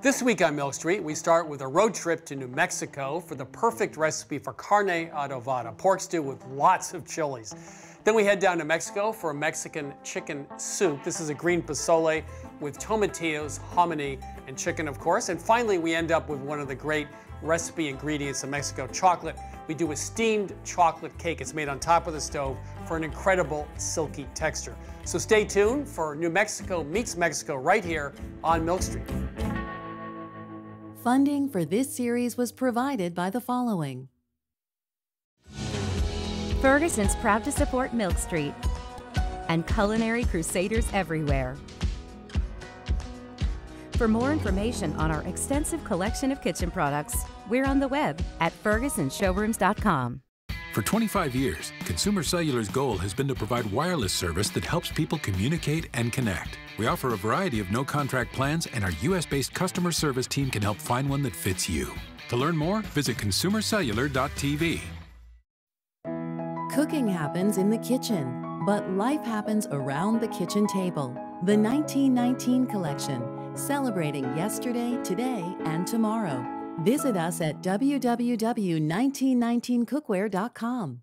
This week on Milk Street, we start with a road trip to New Mexico for the perfect recipe for carne adobada, pork stew with lots of chilies. Then we head down to Mexico for a Mexican chicken soup. This is a green pozole with tomatillos, hominy, and chicken, of course. And finally, we end up with one of the great recipe ingredients of Mexico, chocolate. We do a steamed chocolate cake. It's made on top of the stove for an incredible silky texture. So stay tuned for New Mexico Meets Mexico right here on Milk Street. Funding for this series was provided by the following. Ferguson's proud to support Milk Street and culinary crusaders everywhere. For more information on our extensive collection of kitchen products, we're on the web at fergusonshowrooms.com. For 25 years, Consumer Cellular's goal has been to provide wireless service that helps people communicate and connect. We offer a variety of no-contract plans, and our U.S.-based customer service team can help find one that fits you. To learn more, visit consumercellular.tv. Cooking happens in the kitchen, but life happens around the kitchen table. The 1919 Collection, celebrating yesterday, today, and tomorrow. Visit us at www.1919cookware.com.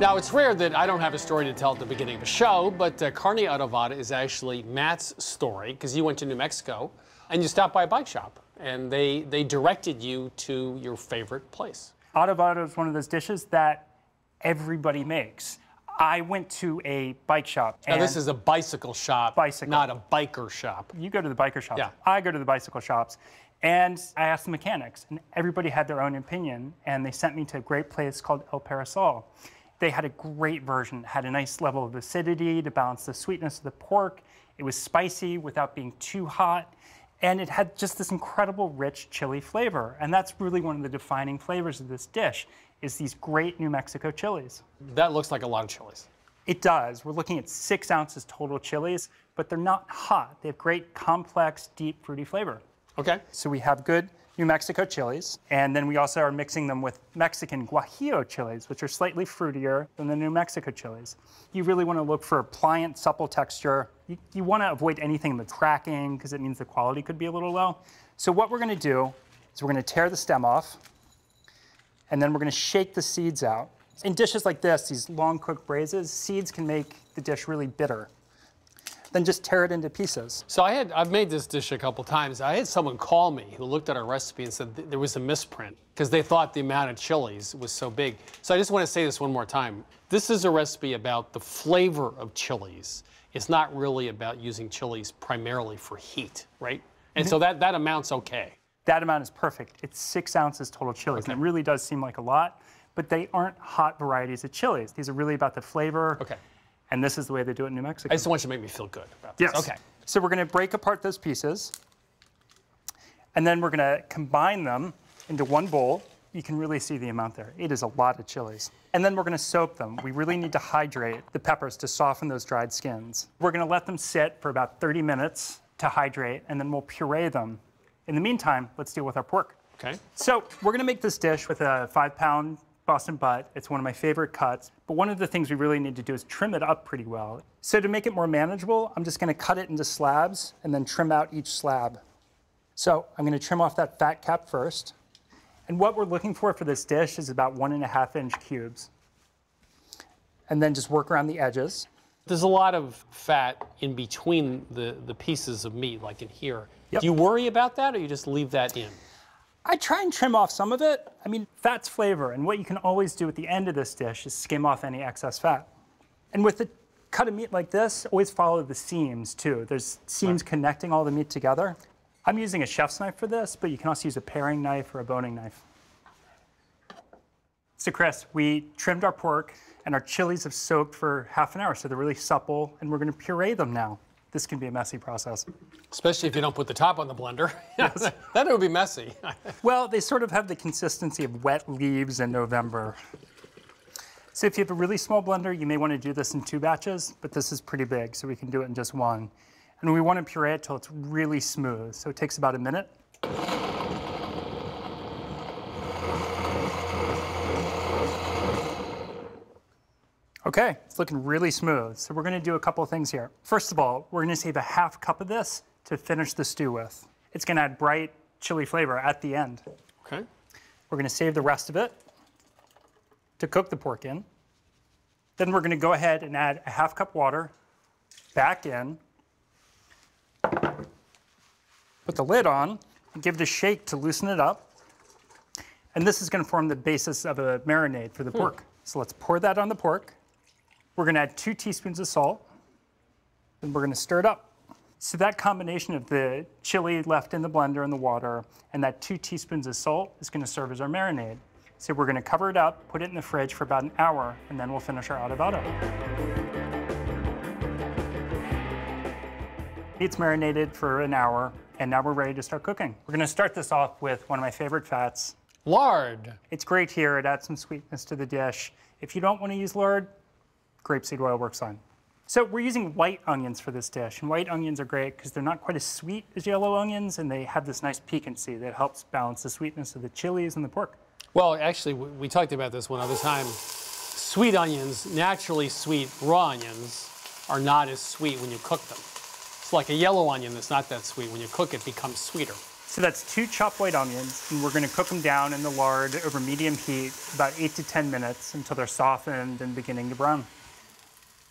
Now, it's rare that I don't have a story to tell at the beginning of a show, but carne adobada is actually Matt's story, because he went to New Mexico, and you stopped by a bike shop, and they directed you to your favorite place. Adobada is one of those dishes that everybody makes. I went to a bike shop. Now, this is a bicycle shop, not a biker shop. You go to the biker shops. Yeah. I go to the bicycle shops. And I asked the mechanics, and everybody had their own opinion, and they sent me to a great place called El Parasol. They had a great version. It had a nice level of acidity to balance the sweetness of the pork. It was spicy without being too hot. And it had just this incredible rich chili flavor. And that's really one of the defining flavors of this dish, is these great New Mexico chilies. That looks like a lot of chilies. It does. We're looking at 6 ounces total chilies, but they're not hot. They have great, complex, deep, fruity flavor. Okay. So we have good New Mexico chilies, and then we also are mixing them with Mexican guajillo chilies, which are slightly fruitier than the New Mexico chilies. You really want to look for a pliant, supple texture. You want to avoid anything that's cracking, because it means the quality could be a little low. So what we're going to do is we're going to tear the stem off, and then we're going to shake the seeds out. In dishes like this, these long cooked braises, seeds can make the dish really bitter. Then just tear it into pieces. So I've made this dish a couple times. I had someone call me who looked at our recipe and said there was a misprint because they thought the amount of chilies was so big. So I just want to say this one more time. This is a recipe about the flavor of chilies. It's not really about using chilies primarily for heat, right? And so that amount's okay. That amount is perfect. It's 6 ounces total chilies, okay. And it really does seem like a lot, but they aren't hot varieties of chilies. These are really about the flavor. Okay. And this is the way they do it in New Mexico. I just want you to make me feel good about this. Yes. Okay. So we're going to break apart those pieces, and then we're going to combine them into one bowl. You can really see the amount there. It is a lot of chilies. And then we're going to soak them. We really need to hydrate the peppers to soften those dried skins. We're going to let them sit for about 30 minutes to hydrate, and then we'll puree them. In the meantime, let's deal with our pork. Okay. So we're going to make this dish with a 5-pound Boston butt. It's one of my favorite cuts, but one of the things we really need to do is trim it up pretty well. So to make it more manageable, I'm just gonna cut it into slabs and then trim out each slab. So I'm gonna trim off that fat cap first. And what we're looking for this dish is about 1.5-inch cubes. And then just work around the edges. There's a lot of fat in between the pieces of meat, like in here. Yep. Do you worry about that, or you just leave that in? I try and trim off some of it. I mean, fat's flavor, and what you can always do at the end of this dish is skim off any excess fat. And with a cut of meat like this, always follow the seams, too. There's seams connecting all the meat together. I'm using a chef's knife for this, but you can also use a paring knife or a boning knife. So, Chris, we trimmed our pork, and our chilies have soaked for half an hour, so they're really supple, and we're gonna puree them now. this can be a messy process. Especially if you don't put the top on the blender. Yes. That would be messy. Well, they sort of have the consistency of wet leaves in November. So if you have a really small blender, you may want to do this in 2 batches, but this is pretty big, so we can do it in just 1. And we want to puree it till it's really smooth, so it takes about a minute. Okay, it's looking really smooth. So we're gonna do a couple of things here. First of all, we're gonna save a half cup of this to finish the stew with. It's gonna add bright chili flavor at the end. Okay. We're gonna save the rest of it to cook the pork in. Then we're gonna go ahead and add a half cup water back in. Put the lid on and give it a shake to loosen it up. And this is gonna form the basis of a marinade for the pork. So let's pour that on the pork. We're gonna add 2 teaspoons of salt, and we're gonna stir it up. So that combination of the chili left in the blender and the water, and that 2 teaspoons of salt is gonna serve as our marinade. So we're gonna cover it up, put it in the fridge for about an hour, and then we'll finish our au vado. It's marinated for an hour, and now we're ready to start cooking. We're gonna start this off with one of my favorite fats. Lard. It's great here, it adds some sweetness to the dish. If you don't wanna use lard, grapeseed oil works fine. So we're using white onions for this dish, and white onions are great because they're not quite as sweet as yellow onions, and they have this nice piquancy that helps balance the sweetness of the chilies and the pork. Well, actually, we talked about this one other time. Sweet onions, naturally sweet raw onions, are not as sweet when you cook them. It's like a yellow onion that's not that sweet. When you cook it, it becomes sweeter. So that's 2 chopped white onions, and we're gonna cook them down in the lard over medium heat, about 8 to 10 minutes, until they're softened and beginning to brown.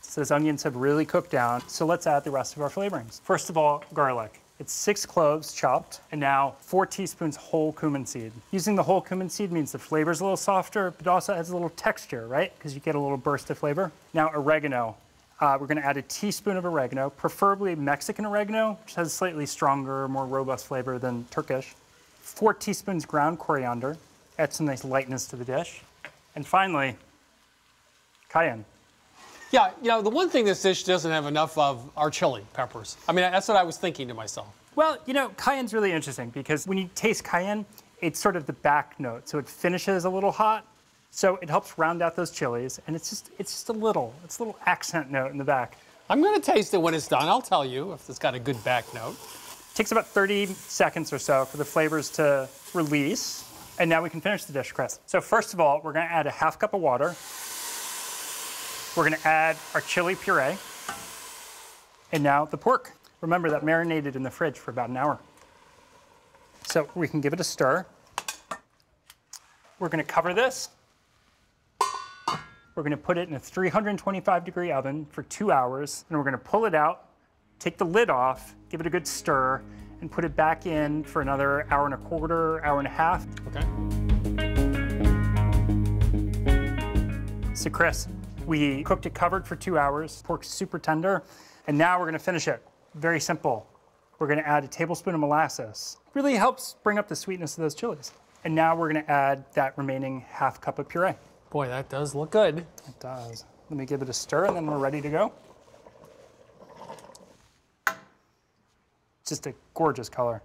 So those onions have really cooked down, so let's add the rest of our flavorings. First of all, garlic. It's 6 cloves chopped, and now 4 teaspoons whole cumin seed. Using the whole cumin seed means the flavor's a little softer, but also adds a little texture, right? Because you get a little burst of flavor. Now oregano. We're gonna add a teaspoon of oregano, preferably Mexican oregano, which has a slightly stronger, more robust flavor than Turkish. 4 teaspoons ground coriander. Adds some nice lightness to the dish. And finally, cayenne. Yeah, you know, the one thing this dish doesn't have enough of are chili peppers. I mean, that's what I was thinking to myself. Well, you know, cayenne's really interesting because when you taste cayenne, it's sort of the back note, so it finishes a little hot, so it helps round out those chilies, and it's just a little accent note in the back. I'm gonna taste it when it's done. I'll tell you if it's got a good back note. It takes about 30 seconds or so for the flavors to release, and now we can finish the dish, Chris. So first of all, we're gonna add a half cup of water. We're gonna add our chili puree, and now the pork. Remember, that marinated in the fridge for about an hour. So we can give it a stir. We're gonna cover this. We're gonna put it in a 325-degree oven for 2 hours, and we're gonna pull it out, take the lid off, give it a good stir, and put it back in for another hour and a quarter, hour and a half. Okay. So Chris, we cooked it covered for 2 hours. Pork's super tender. And now we're gonna finish it. Very simple. We're gonna add a tablespoon of molasses. Really helps bring up the sweetness of those chilies. And now we're gonna add that remaining half cup of puree. Boy, that does look good. It does. Let me give it a stir and then we're ready to go. Just a gorgeous color.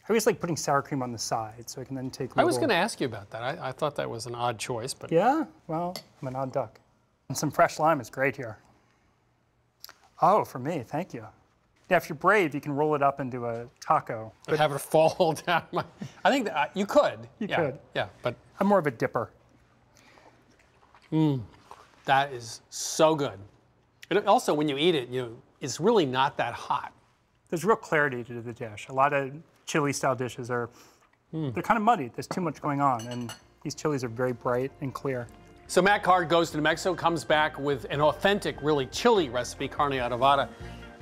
I always like putting sour cream on the side, so I can then take I was going to ask you about that. I thought that was an odd choice, but... Yeah, well, I'm an odd duck. And some fresh lime is great here. Oh, for me, thank you. Now, if you're brave, you can roll it up into a taco. But have it fall down my... I think that, you could. You could. Yeah, but... I'm more of a dipper. Mmm, that is so good. And also, when you eat it, it's really not that hot. There's real clarity to the dish. A lot of chili-style dishes are, they're kind of muddy. There's too much going on, and these chilies are very bright and clear. So Matt Card goes to New Mexico, comes back with an authentic, really chili recipe, carne au vado.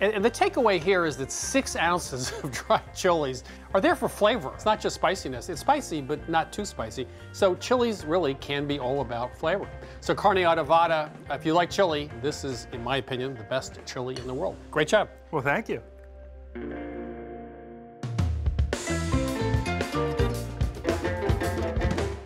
And the takeaway here is that 6 ounces of dried chilies are there for flavor. It's not just spiciness. It's spicy, but not too spicy. So chilies really can be all about flavor. So carne au vado, if you like chili, this is, in my opinion, the best chili in the world. Great job. Well, thank you.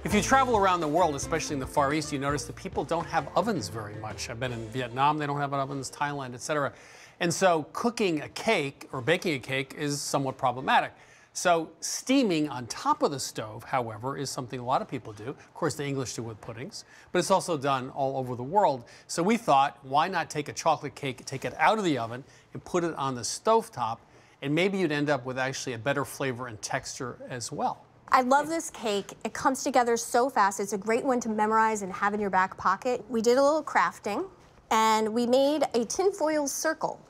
If you travel around the world, especially in the Far East, you notice that people don't have ovens very much. I've been in Vietnam, they don't have ovens, Thailand, etc. And so cooking a cake or baking a cake is somewhat problematic. So steaming on top of the stove, however, is something a lot of people do. Of course, the English do with puddings, but it's also done all over the world. So we thought, why not take a chocolate cake, take it out of the oven, and put it on the stovetop, and maybe you'd end up with actually a better flavor and texture as well. I love this cake. It comes together so fast. It's a great one to memorize and have in your back pocket. We did a little crafting, and we made a tinfoil circle,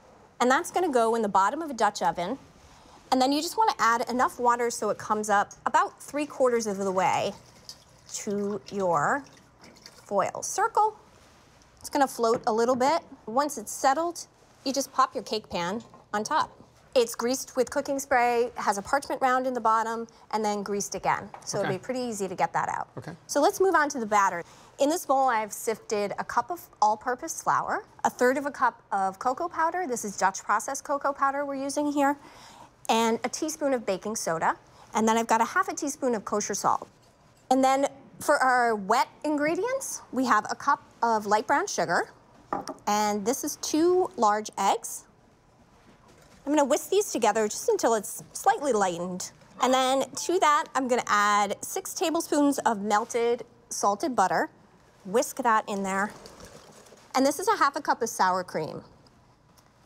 and that's gonna go in the bottom of a Dutch oven. And then you just want to add enough water so it comes up about 3/4 of the way to your foil circle. It's going to float a little bit. Once it's settled, you just pop your cake pan on top. It's greased with cooking spray, has a parchment round in the bottom, and then greased again. So it'll be pretty easy to get that out. Okay. So let's move on to the batter. In this bowl, I've sifted a cup of all-purpose flour, 1/3 cup of cocoa powder. This is Dutch processed cocoa powder we're using here, and a teaspoon of baking soda, and then I've got a 1/2 teaspoon of kosher salt. And then for our wet ingredients, we have a cup of light brown sugar, and this is 2 large eggs. I'm gonna whisk these together just until it's slightly lightened. And then to that, I'm gonna add 6 tablespoons of melted salted butter. Whisk that in there. And this is a 1/2 cup of sour cream.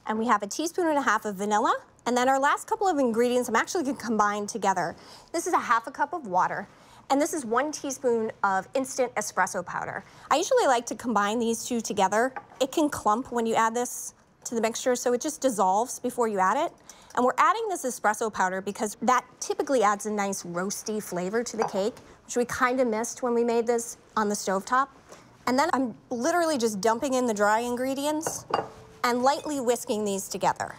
And we have 1.5 teaspoons of vanilla. And then our last couple of ingredients, I'm actually gonna combine together. This is a 1/2 cup of water, and this is 1 teaspoon of instant espresso powder. I usually like to combine these two together. It can clump when you add this to the mixture, so it just dissolves before you add it. And we're adding this espresso powder because that typically adds a nice roasty flavor to the cake, which we kind of missed when we made this on the stovetop. And then I'm literally just dumping in the dry ingredients and lightly whisking these together.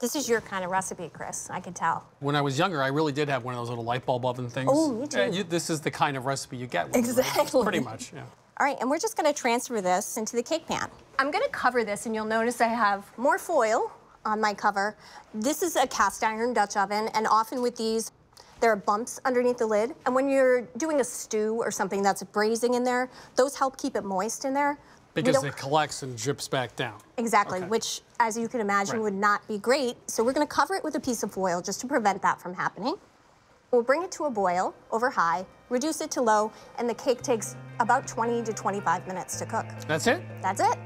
This is your kind of recipe, Chris, I can tell. When I was younger, I really did have one of those little light bulb oven things. Oh, me too. This is the kind of recipe you get with it, right? Pretty much, yeah. All right, and we're just gonna transfer this into the cake pan. I'm gonna cover this, and you'll notice I have more foil on my cover. This is a cast iron Dutch oven, and often with these, there are bumps underneath the lid. And when you're doing a stew or something that's braising in there, those help keep it moist in there. Because it collects and drips back down. Exactly, which, as you can imagine, would not be great. So we're gonna cover it with a piece of foil just to prevent that from happening. We'll bring it to a boil over high, reduce it to low, and the cake takes about 20 to 25 minutes to cook. That's it? That's it.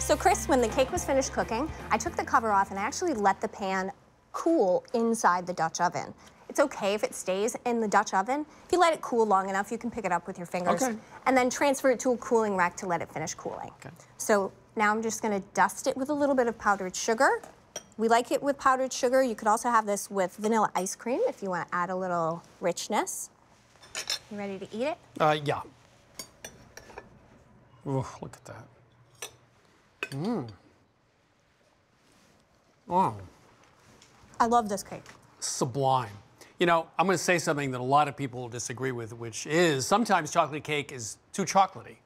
So Chris, when the cake was finished cooking, I took the cover off and I actually let the pan cool inside the Dutch oven. It's okay if it stays in the Dutch oven. If you let it cool long enough, you can pick it up with your fingers and then transfer it to a cooling rack to let it finish cooling. So now I'm just gonna dust it with a little bit of powdered sugar. We like it with powdered sugar. You could also have this with vanilla ice cream if you wanna add a little richness. You ready to eat it? Yeah. Ooh, look at that. Mmm. Wow. I love this cake. Sublime. You know, I'm going to say something that a lot of people disagree with, which is sometimes chocolate cake is too chocolatey.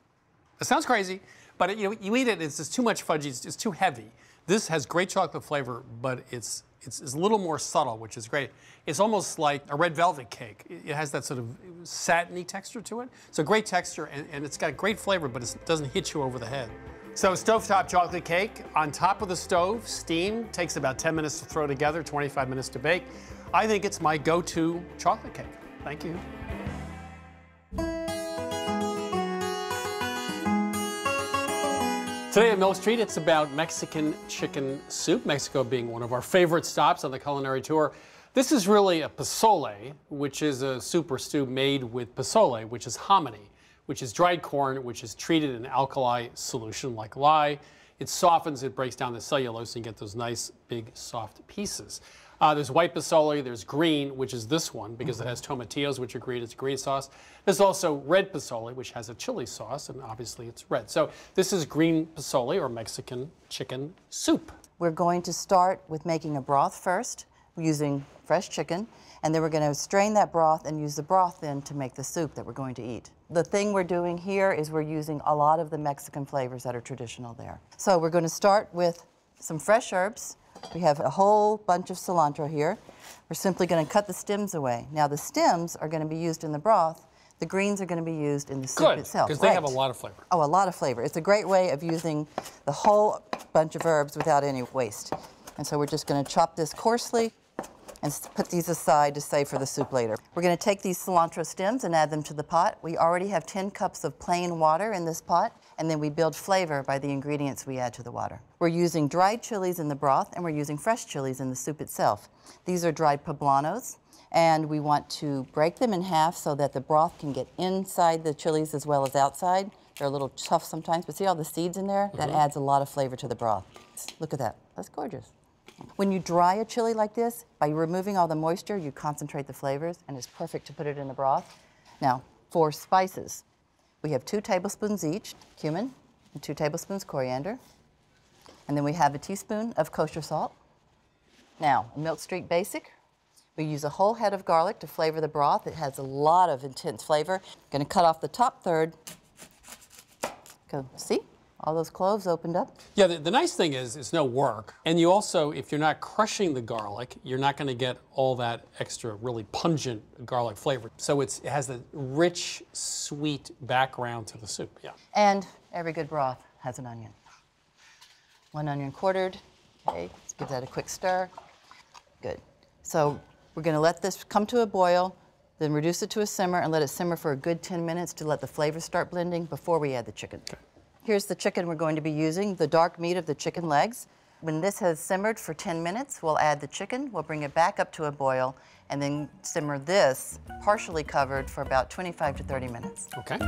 It sounds crazy, but you know, you eat it, it's just too much fudgy, it's too heavy. This has great chocolate flavor, but it's a little more subtle, which is great. It's almost like a red velvet cake. It has that sort of satiny texture to it. It's a great texture, and it's got great flavor, but it doesn't hit you over the head. So stovetop chocolate cake on top of the stove, steamed, takes about 10 minutes to throw together, 25 minutes to bake. I think it's my go-to chocolate cake. Thank you. Today at Mill Street, it's about Mexican chicken soup, Mexico being one of our favorite stops on the culinary tour. This is really a pozole, which is a soup or stew made with pozole, which is hominy, which is dried corn, which is treated in alkali solution like lye. It softens, it breaks down the cellulose, and you get those nice, big, soft pieces. There's white pozole, there's green, which is this one, because it has tomatillos, which are green, it's a green sauce. There's also red pozole, which has a chili sauce, and obviously it's red. So this is green pozole, or Mexican chicken soup. We're going to start with making a broth first, using fresh chicken, and then we're going to strain that broth and use the broth then to make the soup that we're going to eat. The thing we're doing here is we're using a lot of the Mexican flavors that are traditional there. So we're going to start with some fresh herbs. We have a whole bunch of cilantro here. We're simply going to cut the stems away. Now the stems are going to be used in the broth The greens are going to be used in the soup itself. Because they have a lot of flavor. Oh, a lot of flavor. It's a great way of using the whole bunch of herbs without any waste. And so we're just going to chop this coarsely and put these aside to save for the soup later. We're going to take these cilantro stems and add them to the pot. We already have 10 cups of plain water in this pot, and then we build flavor by the ingredients we add to the water. We're using dried chilies in the broth, and we're using fresh chilies in the soup itself. These are dried poblanos, and we want to break them in half so that the broth can get inside the chilies as well as outside. They're a little tough sometimes, but see all the seeds in there? That adds a lot of flavor to the broth. Look at that. That's gorgeous. When you dry a chili like this, by removing all the moisture, you concentrate the flavors, and it's perfect to put it in the broth. Now, for spices, we have 2 tablespoons each, cumin, and 2 tablespoons coriander, and then we have a teaspoon of kosher salt. Now, Milk Street Basic, we use a whole head of garlic to flavor the broth. It has a lot of intense flavor. Gonna cut off the top third. Go, see? All those cloves opened up. Yeah, the nice thing is it's no work. And you also, if you're not crushing the garlic, you're not going to get all that extra really pungent garlic flavor. So it has a rich, sweet background to the soup, yeah. And every good broth has an onion. 1 onion quartered. Okay, let's give that a quick stir. Good. So we're going to let this come to a boil, then reduce it to a simmer and let it simmer for a good 10 minutes to let the flavors start blending before we add the chicken. Okay. Here's the chicken we're going to be using, the dark meat of the chicken legs. When this has simmered for 10 minutes, we'll add the chicken, we'll bring it back up to a boil, and then simmer this, partially covered, for about 25 to 30 minutes. Okay.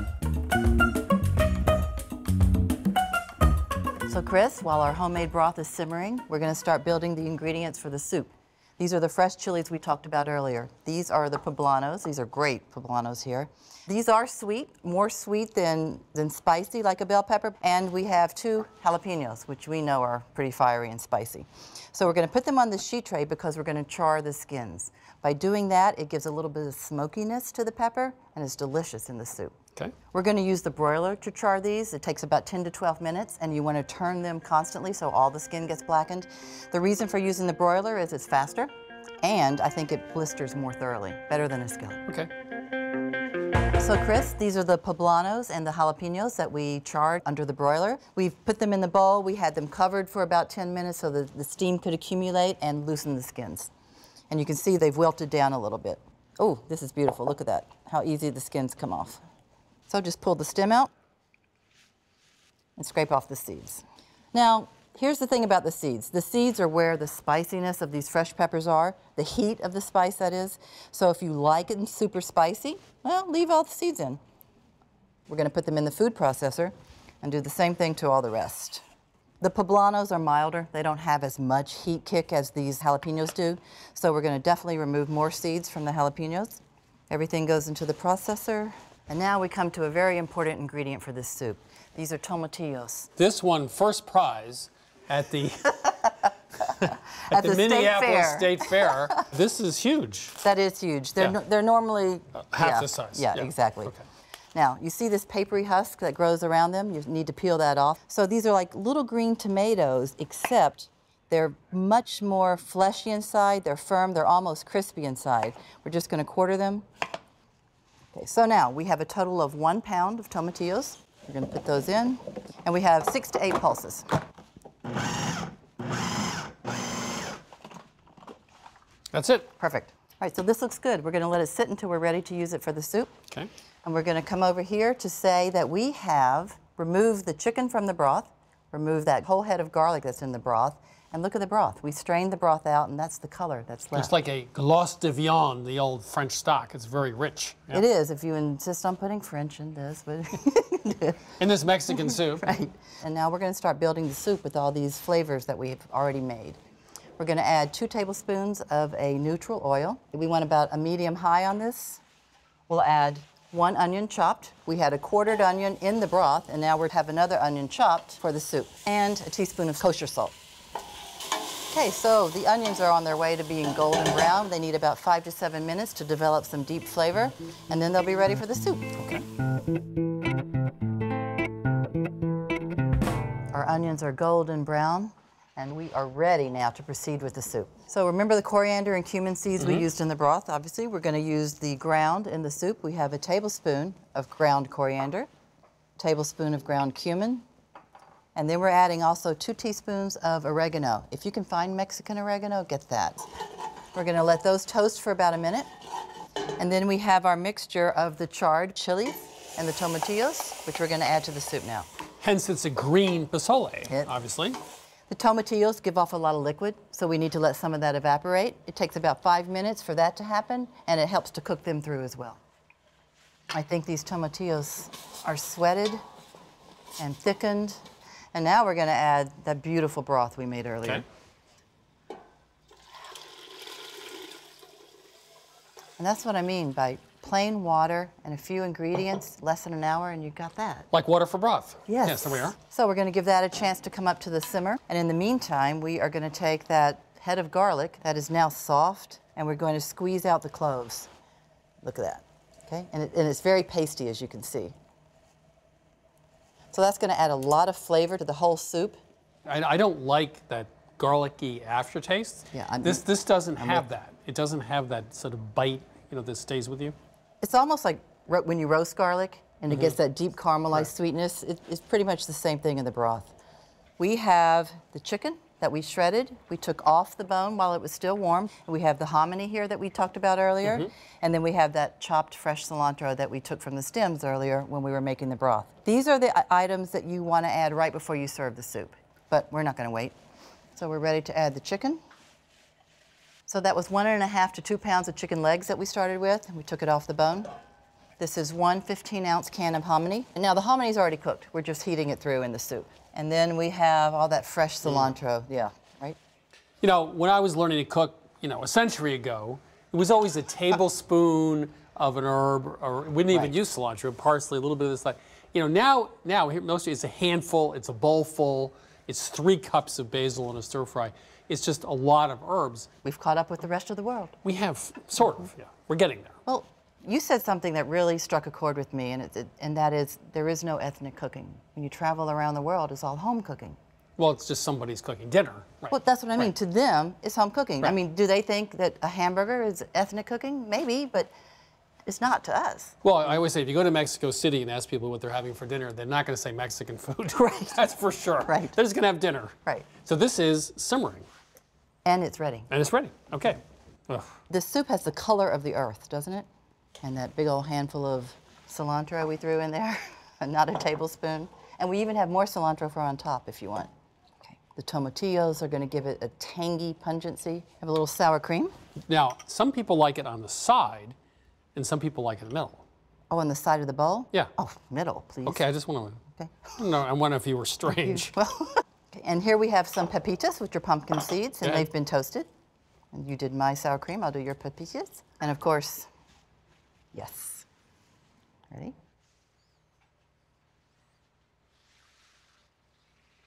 So Chris, while our homemade broth is simmering, we're gonna start building the ingredients for the soup. These are the fresh chilies we talked about earlier. These are the poblanos. These are great poblanos here. These are sweet, more sweet than spicy, like a bell pepper. And we have 2 jalapenos, which we know are pretty fiery and spicy. So we're going to put them on the sheet tray because we're going to char the skins. By doing that, it gives a little bit of smokiness to the pepper, and it's delicious in the soup. Okay. We're going to use the broiler to char these. It takes about 10 to 12 minutes, and you want to turn them constantly so all the skin gets blackened. The reason for using the broiler is it's faster, and I think it blisters more thoroughly, better than a skillet. Okay. So Chris, these are the poblanos and the jalapenos that we charred under the broiler. We've put them in the bowl. We had them covered for about 10 minutes so that the steam could accumulate and loosen the skins. And you can see they've wilted down a little bit. Oh, this is beautiful. Look at that, how easy the skins come off. So just pull the stem out and scrape off the seeds. Now, here's the thing about the seeds. The seeds are where the spiciness of these fresh peppers are, the heat of the spice, that is. So if you like it super spicy, well, leave all the seeds in. We're going to put them in the food processor and do the same thing to all the rest. The poblanos are milder. They don't have as much heat kick as these jalapenos do. So we're going to definitely remove more seeds from the jalapenos. Everything goes into the processor. And now we come to a very important ingredient for this soup. These are tomatillos. This won first prize at the, at the Minneapolis State Fair. This is huge. That is huge. They're, they're normally half the size. Yeah, exactly. Okay. Now, you see this papery husk that grows around them? You need to peel that off. So these are like little green tomatoes, except they're much more fleshy inside. They're firm. They're almost crispy inside. We're just going to quarter them. Okay, so now we have a total of 1 pound of tomatillos. We're going to put those in, and we have 6 to 8 pulses. That's it. Perfect. All right, so this looks good. We're going to let it sit until we're ready to use it for the soup. Okay. And we're going to come over here to say that we have removed the chicken from the broth, removed that whole head of garlic that's in the broth, and look at the broth. We strained the broth out, and that's the color that's left. It's like a gloss de viande, the old French stock. It's very rich. Yeah. It is, if you insist on putting French in this. But in this Mexican soup. Right. And now we're going to start building the soup with all these flavors that we've already made. We're going to add 2 tablespoons of a neutral oil. We want about a medium high on this. We'll add 1 onion chopped. We had a quartered onion in the broth, and now we have another onion chopped for the soup. And a teaspoon of kosher salt. Okay, so the onions are on their way to being golden brown. They need about 5 to 7 minutes to develop some deep flavor, and then they'll be ready for the soup. Okay. Our onions are golden brown, And we are ready now to proceed with the soup. So remember the coriander and cumin seeds we used in the broth, obviously. We're going to use the ground in the soup. We have a tablespoon of ground coriander, tablespoon of ground cumin, and then we're adding also 2 teaspoons of oregano. If you can find Mexican oregano, get that. We're going to let those toast for about a minute. And then we have our mixture of the charred chilies and the tomatillos, which we're going to add to the soup now. Hence, it's a green pozole, obviously. The tomatillos give off a lot of liquid, so we need to let some of that evaporate. It takes about 5 minutes for that to happen, and it helps to cook them through as well. I think these tomatillos are sweated and thickened. And now we're going to add that beautiful broth we made earlier. Okay. And that's what I mean by plain water and a few ingredients, less than an hour, and you got that. Like water for broth. Yes. Yes, there we are. So we're going to give that a chance to come up to the simmer. And in the meantime, we are going to take that head of garlic that is now soft, and we're going to squeeze out the cloves. Look at that. Okay? And it's very pasty, as you can see. So that's going to add a lot of flavor to the whole soup. I don't like that garlicky aftertaste. Yeah, this doesn't have that. It doesn't have that sort of bite, you know, that stays with you. It's almost like when you roast garlic and it gets that deep caramelized sweetness. It's pretty much the same thing in the broth. We have the chicken that we shredded. We took off the bone while it was still warm. And we have the hominy here that we talked about earlier. And then we have that chopped fresh cilantro that we took from the stems earlier when we were making the broth. These are the items that you want to add right before you serve the soup, but we're not going to wait. So we're ready to add the chicken. So that was 1.5 to 2 pounds of chicken legs that we started with, and we took it off the bone. This is one 15-ounce can of hominy. And now the hominy is already cooked. We're just heating it through in the soup. And then we have all that fresh cilantro. Yeah, right? You know, when I was learning to cook, you know, a century ago, it was always a tablespoon of an herb, or we didn't even use cilantro, parsley, a little bit of this. Like, you know, now mostly it's a handful, it's a bowl full, it's 3 cups of basil and a stir fry. It's just a lot of herbs. We've caught up with the rest of the world. We have, sort of, yeah. We're getting there. Well, you said something that really struck a chord with me, and that is there is no ethnic cooking. When you travel around the world, it's all home cooking. Well, it's just somebody's cooking dinner. Right. Well, that's what I mean. To them, it's home cooking. Right. I mean, do they think that a hamburger is ethnic cooking? Maybe, but it's not to us. Well, I always say if you go to Mexico City and ask people what they're having for dinner, they're not going to say Mexican food. Right. That's for sure. Right. They're just going to have dinner. Right. So this is simmering. And it's ready. And it's ready. Okay. Ugh. The soup has the color of the earth, doesn't it? And that big old handful of cilantro we threw in there, not a tablespoon. And we even have more cilantro for on top if you want. Okay. The tomatillos are going to give it a tangy pungency. Have a little sour cream. Now, some people like it on the side, and some people like it in the middle. Oh, on the side of the bowl? Yeah. Oh, middle, please. Okay, I just want to. Okay. No, I wonder if you were strange. Okay, and here we have some pepitas, which are pumpkin seeds, and they've been toasted. And you did my sour cream. I'll do your pepitas. And of course. Yes. Ready?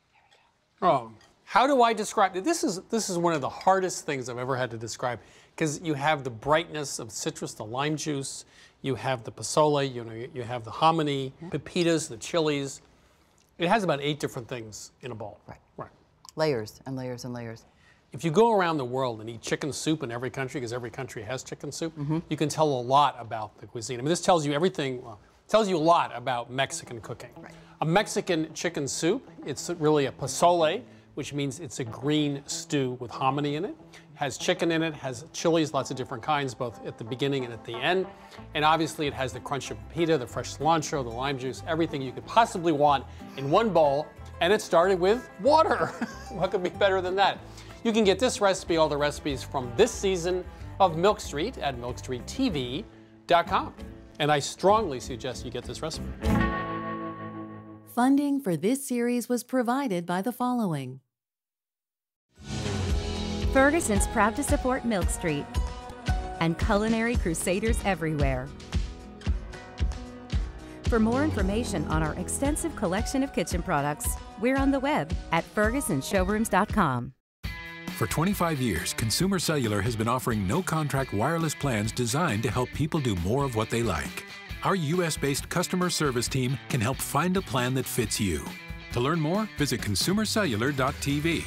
There we go. Oh, how do I describe it? This is one of the hardest things I've ever had to describe, because you have the brightness of citrus, the lime juice, you have the pozole, you know, you have the hominy, pepitas, the chilies. It has about 8 different things in a bowl. Right. Right. Layers and layers and layers. If you go around the world and eat chicken soup in every country, because every country has chicken soup, you can tell a lot about the cuisine. I mean, this tells you everything, well, tells you a lot about Mexican cooking. Right. A Mexican chicken soup, it's really a pozole, which means it's a green stew with hominy in it. Has chicken in it, has chilies, lots of different kinds, both at the beginning and at the end. And obviously it has the crunch of pepita, the fresh cilantro, the lime juice, everything you could possibly want in one bowl. And it started with water. What could be better than that? You can get this recipe, all the recipes from this season of Milk Street at milkstreettv.com. And I strongly suggest you get this recipe. Funding for this series was provided by the following. Ferguson's proud to support Milk Street and culinary crusaders everywhere. For more information on our extensive collection of kitchen products, we're on the web at fergusonshowrooms.com. For 25 years, Consumer Cellular has been offering no-contract wireless plans designed to help people do more of what they like. Our U.S.-based customer service team can help find a plan that fits you. To learn more, visit consumercellular.tv.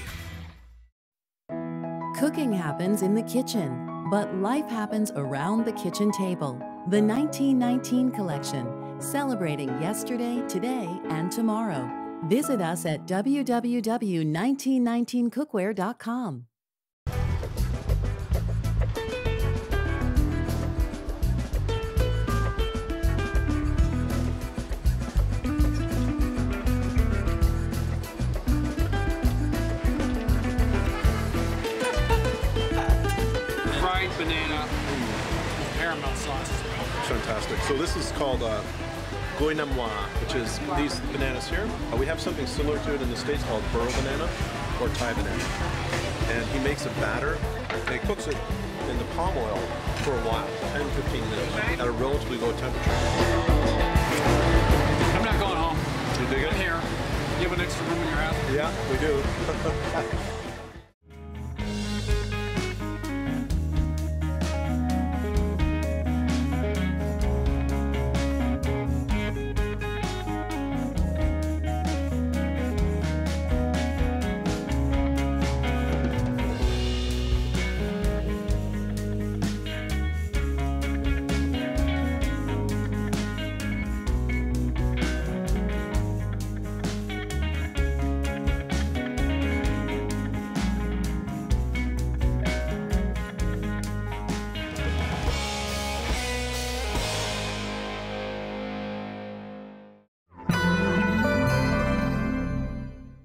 Cooking happens in the kitchen, but life happens around the kitchen table. The 1919 Collection, celebrating yesterday, today, and tomorrow. Visit us at www.1919cookware.com. Banana, caramel sauce as well. Fantastic. So this is called goina moi, which is these bananas here. We have something similar to it in the States called burro banana or Thai banana. And he makes a batter and he cooks it in the palm oil for a while, 10-15 minutes, at a relatively low temperature. I'm not going home. You dig it? I'm here. You have an extra room in your house? Yeah, we do.